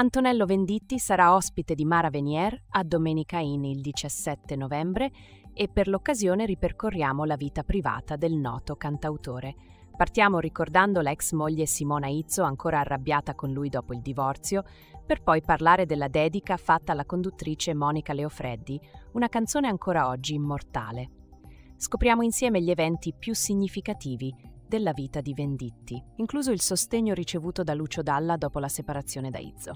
Antonello Venditti sarà ospite di Mara Venier a Domenica In il 17 novembre e per l'occasione ripercorriamo la vita privata del noto cantautore. Partiamo ricordando la ex moglie Simona Izzo, ancora arrabbiata con lui dopo il divorzio, per poi parlare della dedica fatta alla conduttrice Monica Leofreddi, una canzone ancora oggi immortale. Scopriamo insieme gli eventi più significativi della vita di Venditti, incluso il sostegno ricevuto da Lucio Dalla dopo la separazione da Izzo.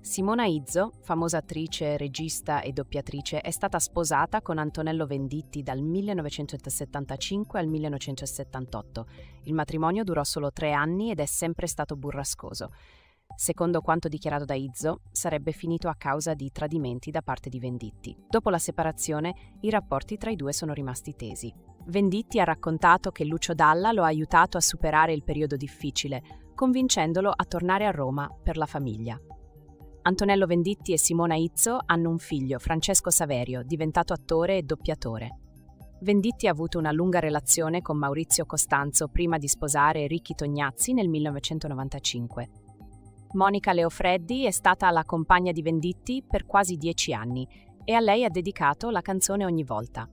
Simona Izzo, famosa attrice, regista e doppiatrice, è stata sposata con Antonello Venditti dal 1975 al 1978. Il matrimonio durò solo 3 anni ed è sempre stato burrascoso. Secondo quanto dichiarato da Izzo, sarebbe finito a causa di tradimenti da parte di Venditti. Dopo la separazione, i rapporti tra i due sono rimasti tesi. Venditti ha raccontato che Lucio Dalla lo ha aiutato a superare il periodo difficile, convincendolo a tornare a Roma per la famiglia. Antonello Venditti e Simona Izzo hanno un figlio, Francesco Saverio, diventato attore e doppiatore. Venditti ha avuto una lunga relazione con Maurizio Costanzo prima di sposare Ricky Tognazzi nel 1995. Monica Leofreddi è stata la compagna di Venditti per quasi 10 anni e a lei ha dedicato la canzone Ogni volta,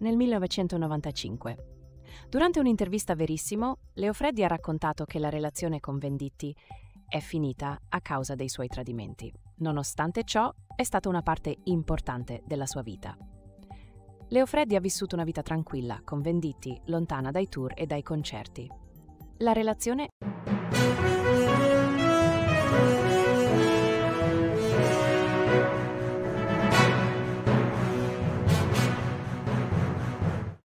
nel 1995. Durante un'intervista a Verissimo, Leofreddi ha raccontato che la relazione con Venditti è finita a causa dei suoi tradimenti. Nonostante ciò, è stata una parte importante della sua vita. Leofreddi ha vissuto una vita tranquilla con Venditti, lontana dai tour e dai concerti. La relazione